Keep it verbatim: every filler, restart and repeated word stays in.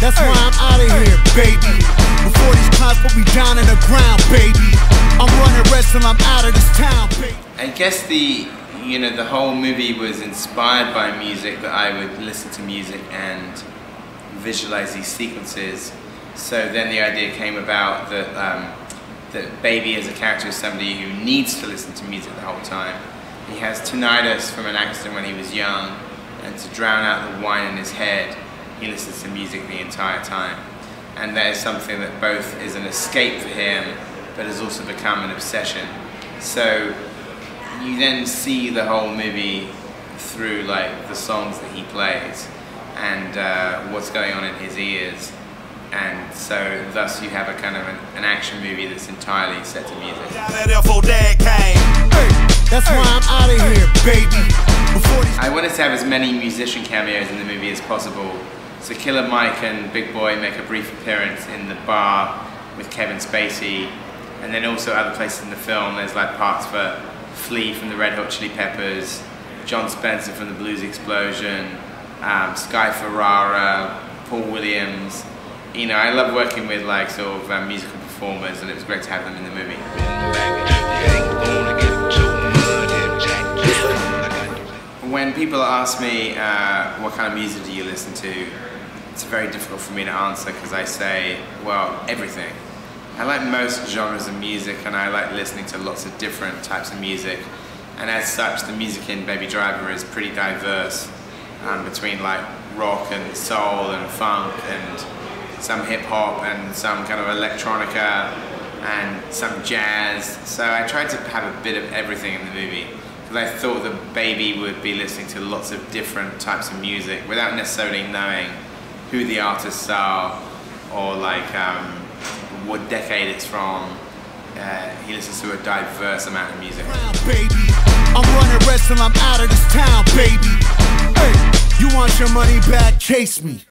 That's why I'm out of here, baby. Before these cops put me down in the ground, baby. I'm running rest till I'm out of this town, baby. I guess the, you know, the whole movie was inspired by music, that I would listen to music and visualize these sequences. So then the idea came about that, um, that Baby as a character is somebody who needs to listen to music the whole time. He has tinnitus from an accident when he was young, and to drown out the whine in his head, he listens to music the entire time. And that is something that both is an escape for him, but has also become an obsession. So you then see the whole movie through like the songs that he plays and uh, what's going on in his ears. And so thus you have a kind of an, an action movie that's entirely set to music. That's why I'm out of here, baby. I wanted to have as many musician cameos in the movie as possible. So Killer Mike and Big Boy make a brief appearance in the bar with Kevin Spacey. And then also other places in the film, there's like parts for Flea from the Red Hot Chili Peppers, John Spencer from the Blues Explosion, um, Sky Ferrara, Paul Williams. You know, I love working with like sort of um, musical performers, and it was great to have them in the movie. When people ask me uh, what kind of music do you listen to, it's very difficult for me to answer because I say, well, everything. I like most genres of music, and I like listening to lots of different types of music. And as such, the music in Baby Driver is pretty diverse, um, between like rock and soul and funk and some hip hop and some kind of electronica and some jazz. So I tried to have a bit of everything in the movie. I thought that Baby would be listening to lots of different types of music without necessarily knowing who the artists are or like um, what decade it's from. Uh, he listens to a diverse amount of music. Baby, I'm running rest till I'm out of this town, baby. Hey, you want your money back? Chase me.